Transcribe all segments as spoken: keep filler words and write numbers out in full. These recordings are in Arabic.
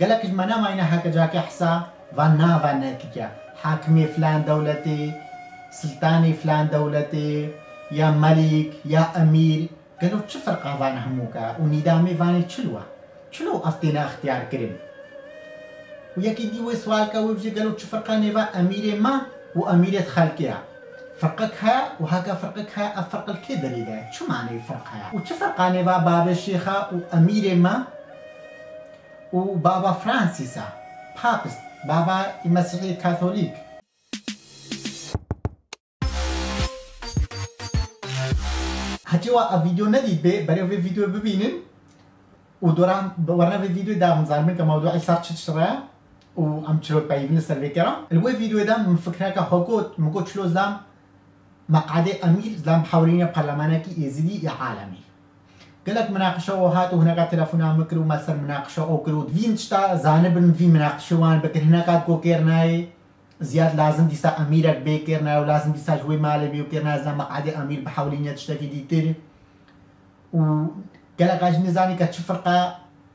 قالك جمانا ما ينحك جاك حسا فانا فانا كيكيا حاكمي فلان دولتي، سلطاني فلان دولتي، يا ملك يا أمير. قالوا تش فرقة فان هموكا وندامي فاني تشلوا شلو أفتينا اختيار كريم. وياكي ديوي سوالكا ويبجي قالوا تش فرقة نيفا أميري ما وأميرة خالكيا فرقكها وهكا فرقكها الفرق الكيدري ده شو معنى فرقها؟ وتفرقة نيفا بابا الشيخة وأميري ما وبابا فرانسيسا بابست بابا المسيحي الكاثوليك. هاتيوا الفيديو ندي بي بريو في فيديو ببينن ودوران ورنا في فيديو دا مزارمين كموضوع صار تشترى وعم تشلو بايبن السيرفيكرا الوي فيديو دا من فكرة كهوكوت مكوت شلو زلام مقعد امير زلام حورين برلمانكي يزيدي عالمي. قالك مناقشه وهات وهناك تلفونا مكرو مثلا مناقشه او كرو فينشتا زانبن في مناقشه وان بك هناك كوكيرناي زياد لازم ديسا اميرك بكيرنا ولازم ديسا جوي مالي بيوكيرنا زعما قاعد امير بحاولين تشتكي ديتير. وقالك اجي نزاني كتشوف فرقه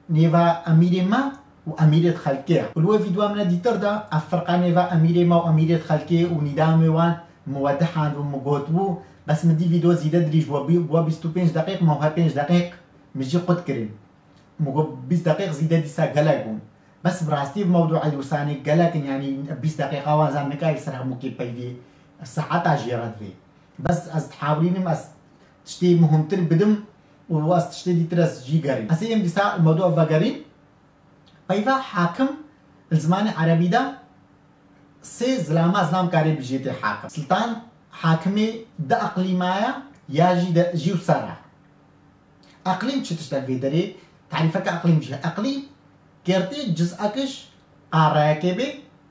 نيفا اميري ما واميرة خالكي والو فيديو من ديتر دا الفرقه نيفا اميري ما واميرة خالكي وندامي وان موضح عندهم مقوتبو بس مدي فيديو زيادة دريج وبي بخمسة وعشرين دقيقة ما هو خمسة دقائق مجي قد كريم مو عشرين دقيقة زيادة ديسا قلاقون بس براستي بموضوع الوساني قلاقن يعني عشرين دقيقة وازان نكاي صراحة ممكن بيدي الساعات عجيرات في بس از تحاولينم از تشتي مهمتر بدم واز تشتي دي ترس جي قريم اسيم ديسا الموضوع فقريم بيفا حاكم الزمان العربي ده سي زلاما زلام كاري بجيتي حاكم سلطان حاكمي دا اقليمايا ياجي دا جيو سارا اقليم تشتشتا في داري تعريفك اقليم جي اقليم كيرتي جزءكش عراكيبي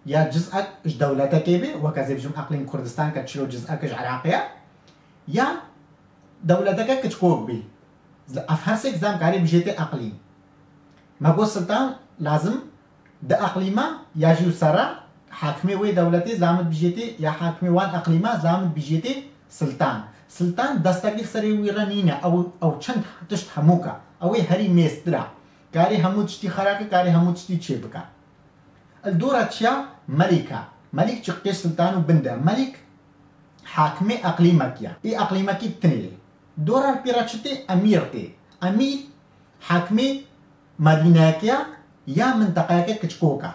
يا جزءك دولتكيبي وكذا بجم اقليم كردستان كتشيلو جزءكش عراقيا يا دولتك كتكوب بي افهرسك زام كاري بجيتي اقليم ماكو سلطان لازم دا اقليما ياجيو سارا حاكمي وي دولتي زعمت بجيتي يا حاكمي وان اقليما زعمت بجيتي سلطان سلطان دستاكي سري ويرانينا او او تشند تشت حموكا او هري ميسترا كاري هموتشتي خراكا كاري هموتشتي تشيبكا الدورة تشيا ملكة ملك تشقيش سلطان وبندا ملك حاكمي اقليماكيا اي اقليماكي بتنيلي دورة بيراتشتي اميرتي امير حاكمي مديناكيا يا منطقاكي كتشكوكا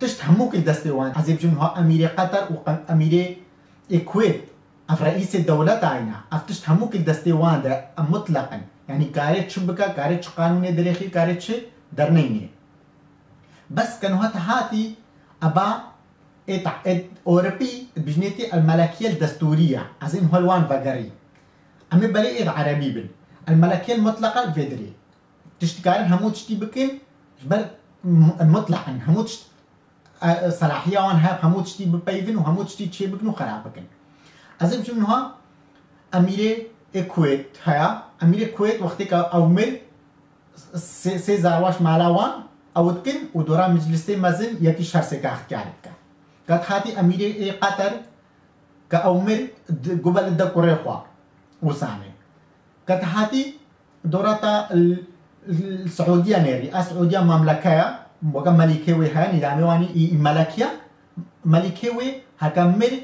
تشت هموك الدستوان عزيب جمهور أميري قطر وأميري الكويت أف رئيس الدولة تاعنا أفتشت هموك الدستوان ده مطلقا يعني كاريت شبكة كاريت قانوني دريخي كاريت درنيني بس كانوا هاتي أبا إتع إت أوروبي بجنيتي الملكية الدستورية عزيم هلوان فقري أمي بريء عربي بن الملكية المطلقة الفيدري تشت كاريت هموت شتي بكين جبل مطلقا هموت صلاحية وان هاب هموت شتي ببايفن وهموت شتي تشيبكن وخرابكن أزم شو منها أميري الكويت هيا أميري الكويت وقتك أو مل سيزار واش مالاوان أو تكن ودورا مجلسي مازن يكي شهر سكاخ كارتك قد هاتي أميري قطر كأو مل قبل الدكوري خوا وساني قد هاتي دورة السعودية نيري السعودية مملكة وكا ملكيوي ها نظامي واني ملكيا ملكيوي هكا مل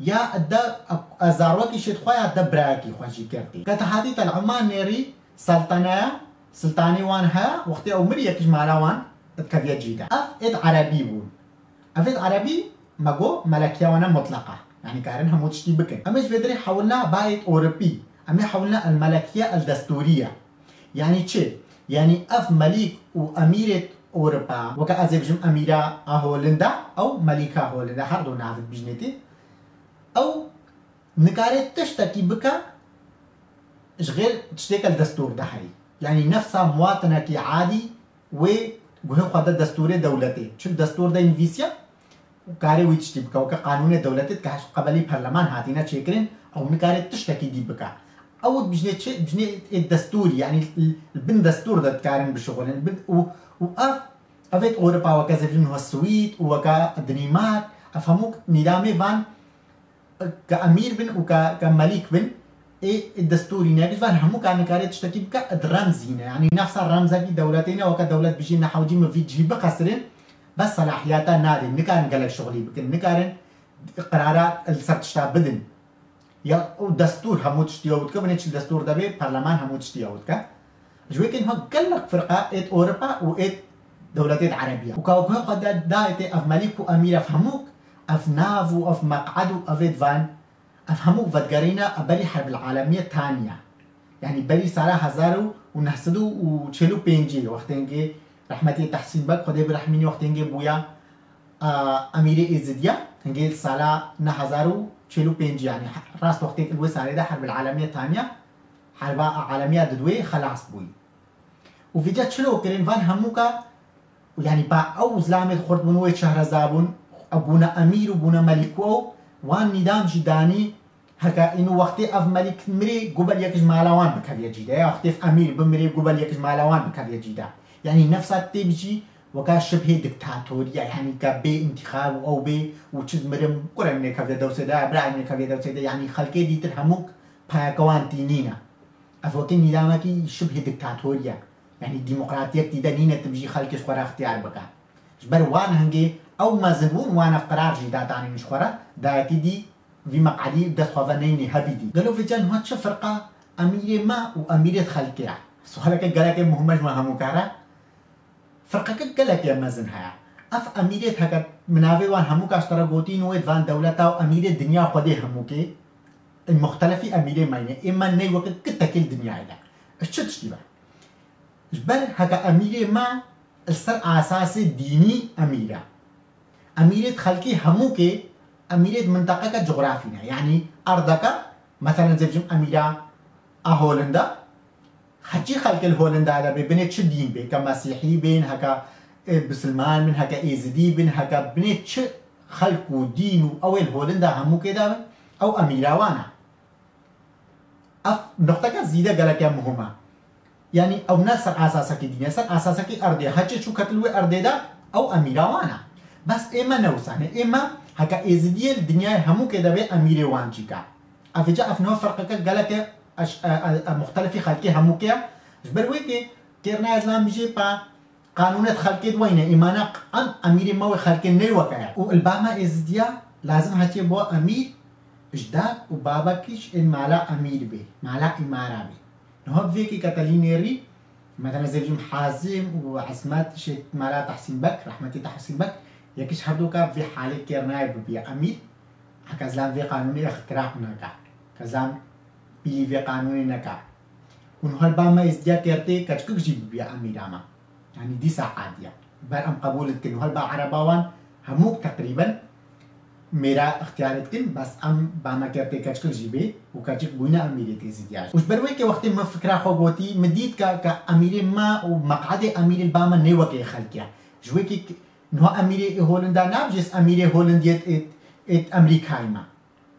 يا دا ازاروكي شد خويا دا براكي خوجي كرتي كتحاتي تاع عمان نيري سلطنه سلطاني وان ها وقتي عمري يكش مالاوان كافيا جيدا اف اد عربي بون افيد عربي ماغو ملكيا وانا مطلقه يعني كارنها موتشتي بكن امش فدري حولنا بايت اوروبي امي حولنا الملكيه الدستوريه يعني تشي يعني اف ملك واميره أوروبا وكا أزيبجم أميرة هولندا أو ملكة هولندا هردو نعرف بجنتي أو نكاري تشتكي بكا غير تشتكي الدستور ده هاي يعني نفسها مواطنة كي عادي و گویا خدا دستور دولتی چون دستور دا این ویسیا کاری ویچ تیب که و که قانون دولتی که قبلی پارلمان هاتی نه چه کردن اون کاری تشتکی دیب که اول بجنه چه بجنه دستوری یعنی بن دستور داد کارن بشغلن بن و و اف افت اروپا و که زبون هسویت و که دنیمار افهموک نیامه وان که امیر بن و که که ملیک بن ای دستوری نه بیشتر همون کار کاری تشتکی بکه رمزی نه یعنی نفس رمزی دولتی نه و که دولت بیشی نحوجی مفیدی بقصرن بس صلاحیت نادی نکارن گله شغلی بکن نکارن قرارات سرتش بدن یا دستور همون تشتیا بود که بنشی دستور داره پارلمان همون تشتیا بود که جوی که اینها گلک فرقات اروپا و دولتی عربیه و که اوجه قدرت دایت اف ملیک و امیر فهموک اف ناف و اف مقعد و اف دوان افهموا فدقرينا قبل الحرب العالمية الثانية يعني بلي سنة هزارو ونحسدو وشلو بينجي وقتينجي رحمتي تحسين بك خدي برحميني وقتينجي بويا أميري إزديا تنجي سنة هزارو شلو بينجي يعني راس وقتين الوي سنة ده حرب العالمية الثانية حرب عالمية دوي خلاص بوي وفي جات شلو كرين فان هموكا يعني با أوز لعمل خرد منوية شهر زابون أبونا أمير وبونا ملكو وان نظام جداني هكا إنه وقتي أف ملك مري قبل يكش مالوان بكافية جدا وقتي أف أمير بمري قبل يكش مالوان بكافية جدا يعني نفس التبجي وكا شبه دكتاتورية يعني كبي انتخاب أو بي وشيز مرم قرأ من كافية دوسدا برا من كافية دوسدا يعني خلقي دي ترهموك باكوان تينينا أف وقتي نظامك شبه دكتاتورية يعني ديمقراطية تدانينا تبجي خلقش قرأ اختيار بكا جبر وان هنجي أو ما زنون وانا في قرار جدا تاني مش خورا دا كدي في مقعدي دست خوانيني هبيدي قالوا في جان هاتش فرقة أميرة ما وأميرة خلقية سؤالك قالك مهمش ما هموكارا فرقة قالك يا مازنها أف أميرة هكا منافي وان هموك أشترى قوتين وإدفان دولتا وأميرة دنيا خدي هموكي المختلفة أميرة ماينة إما ني وقت كتاكل دنيا إلا أشتش ديبا جبال هكا أميرة ما السر أساس ديني أميرة أميرة خلقي هموكي أميرة منطقة كجغرافينا يعني أرضك مثلا زي بجم أميرة هولندا حجي خلق الهولندا هذا ببنت شو دين بين كمسيحي بين هكا بسلمان من هكا إيزدي بين هكا بنت شو خلقوا دينو أو الهولندا هموكي دابا أو أميرة وانا أف نقطة كزيدة قالك يا مهمة يعني أو ناس أساسك دين ناصر أساسك أرضي حجي شو كتلوي أرضي دا أو أميرة وانا بس إما نوسانه إما هكا إزديال الدنيا همو كده بيه أميري وانجيكا أفجأ أفنو فرقك قالك أش مختلفي خلقي همو كيا جبر ويكي كيرنا إسلام بيجي با قانونات خلقي دوينة إيمانا أم أميري موي خلقي نيوكا والباما إزديال لازم هاتي بو أمير جداك وبابا كيش إن معلا أمير بيه معلا إمارة بيه نهب فيكي كتالينيري مثلا زي بجم حازم وعزمات شيت معلا تحسين بك رحمتي تحسين بك یکیش هر دو که وی حالی کرنای ببی امیر، هکازلام وی قانونی اختراع نکرد، کازلام بیلی وی قانونی نکرد. اونها البام ازدیا کرده کجک جی ببی امیر اما، یعنی دی ساعتیه. بر ام قبول کن. اونها البام عرباوان هموک تقریبا میرا اختیارت کن، بس ام بام کرده کجک جی بی و کجک بونا امیریت ازدیا. وش بروی که وقتی من فکر خوابوتی مدید که که امیر ما و مقعد امیر البام نیوکه خالقیه. جوی که نو أميري هولندا نابجس أميري هولندية ات ات أمريكاي ما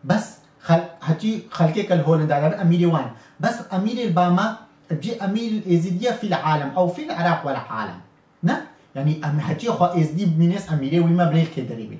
بس خل هتي خلكي كالهولندا ناب أميري وان بس أميري الباما بجي أمير إزديا في العالم أو في العراق ولا عالم نه يعني أم هتي خو إزدي بنيس أميري ويما بنيل كدريبي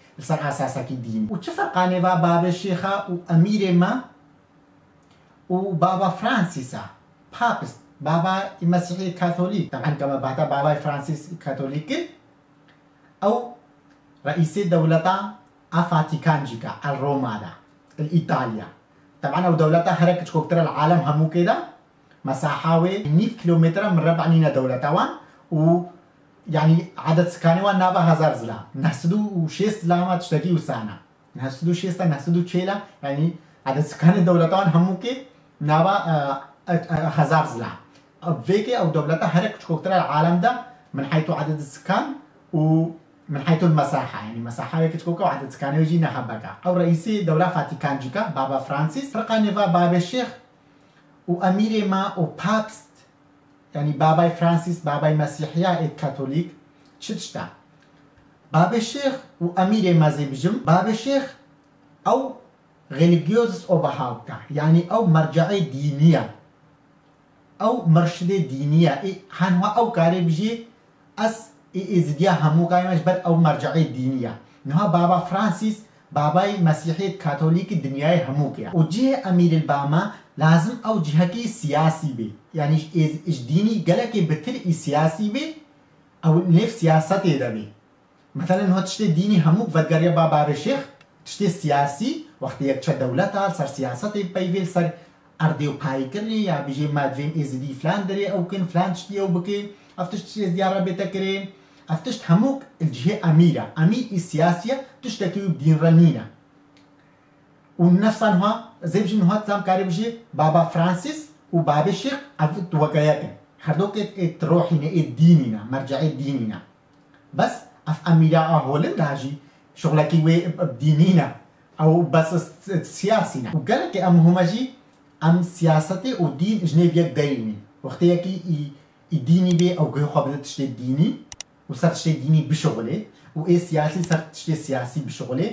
الصراحه اساسا كي دين وتشفق انا بابا الشيخه واميري ما وبابا فرانسيسا بابس بابا المسيحي كاثوليك طبعا كما بعدا بابا فرانسيس كاثوليكي او رئيس دولة الفاتيكان جيكا الروما دا الإيطاليا طبعا او دولة هركت كوكتر العالم همو كده مساحة نيف كيلومتر مربع نينا دولة وان و يعني عدد سكاني وان نابا هزار زلا نحسدو وشيست زلا ما تشتكي وسانا نحسدو شيستا نحسدو تشيلا يعني عدد سكاني دولتان هموكي نابا هزار زلا فيكي او دولتا هرك تشكوكترا العالم ده من حيث عدد السكان ومن حيث المساحه يعني مساحه هيك تشكوكا وعدد سكاني وجينا حبكا او رئيسي دوله فاتيكان جيكا بابا فرانسيس رقانيفا بابا الشيخ واميري ما او بابست يعني باباي فرانسيس باباي مسيحية الكاثوليك تشتشتا باب الشيخ وأمير مازيبجم باب الشيخ أو غليجيوز أو بهاوكا يعني أو مرجعي دينية أو مرشدة دينية إيه حنوا أو كاريبجي أس إزديا همو كايمش بر أو مرجعي دينية نها بابا فرانسيس باباي مسيحية كاثوليك الدنياي هموكيا وجه أمير الباما لازم او جهكي سياسي بي يعني اش ديني قالكي بترقي سياسي بي او نيف سياساتي دا بي مثلا هو تشتي ديني هموك فدقاريا بابا الشيخ تشتي سياسي وقت يكتشا دولتا صار سياساتي بايفيل صار ارديو بايكري يا بيجي مادفين ازدي فلاندري او كن فلان تشتي او بكي افتش تشتي زيارة بتكرين افتشت هموك الجهة اميرة امير السياسية تشتكيو بدين رنينة ونفسا هو زي بجي نهات زام كاري بجي بابا فرانسيس وبابا الشيخ عفو توقياكن هردوك اتروحينا ادينينا مرجعي دينينا بس اف اميرا اهولن راجي شغلكي وي بدينينا او بس سياسينا وقالك ام هما جي ام سياستي ودين جنيفيا قايمين وقتياكي اديني بي او قيو خابلت تشتي ديني وصار تشتي ديني بشغلي و اي سياسي صار تشتي سياسي بشغلي